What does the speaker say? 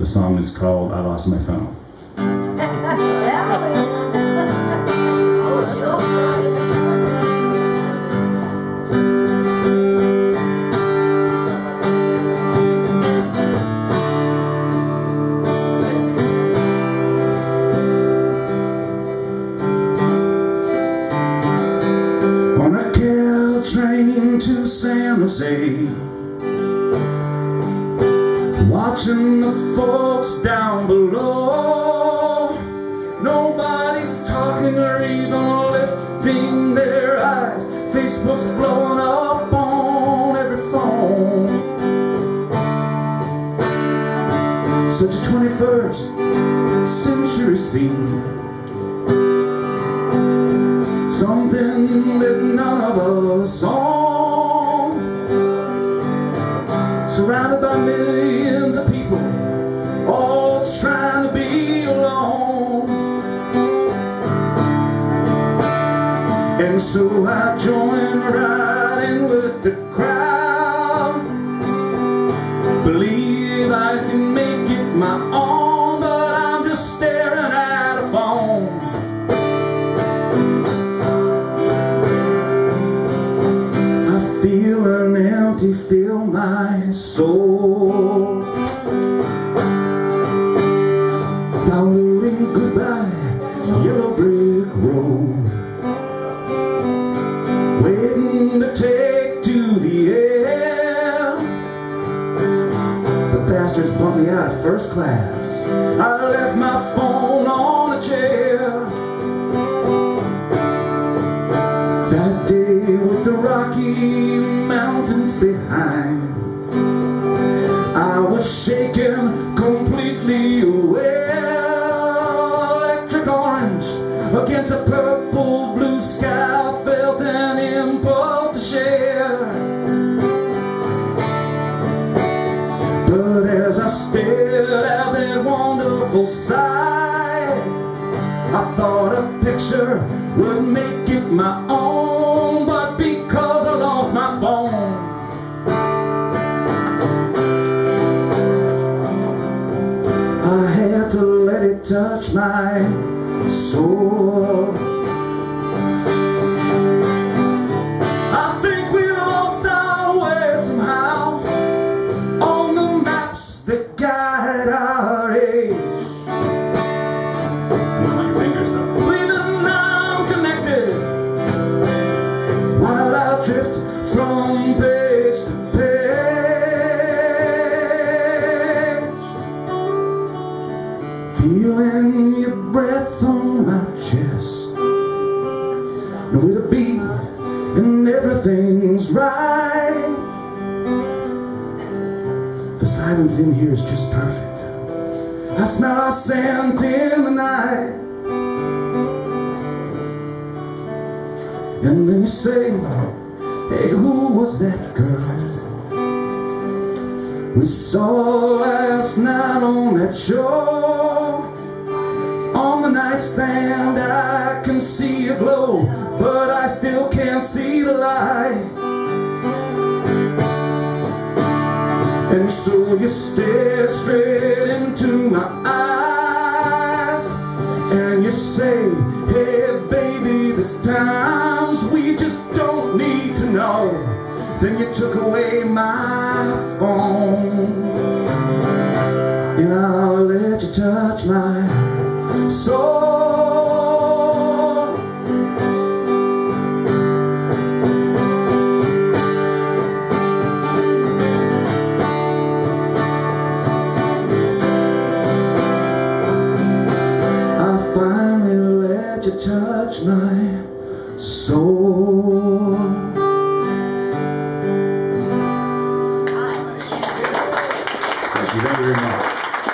The song is called I Lost My Phone. On a cattle train to San Jose, watching the folks down below, nobody's talking or even lifting their eyes. Facebook's blowing up on every phone. Such a 21st century scene, something that none of us own. Surrounded by millions of people, all trying to be alone. And so I join right in with the crowd, believe I can make it my own, but I'm just staring at a phone. I feel an empty fill my soul, towering goodbye, yellow brick road, waiting to take to the air. The bastards bumped me out of first class. I left my phone on a chair. That day with the Rocky Mountains behind, I was shaken completely aware. Electric orange against a purple blue sky, felt an impulse to share. But as I stared at that wonderful sight, I thought a picture would make it my own, but because I lost my phone, to let it touch my soul. I think we lost our way somehow on the maps that guide our age. We've been unconnected while I drift from page to page. Feeling your breath on my chest, nowhere to be, and everything's right. The silence in here is just perfect. I smell our scent in the night. And then you say, hey, who was that girl we saw last night on that shore? On the nightstand I can see a glow, but I still can't see the light. And so you stare straight into my eyes, and you say, hey baby, this times we just don't need to know. Then you took away my phone, and I'll let you touch my soul. I finally let you touch my soul.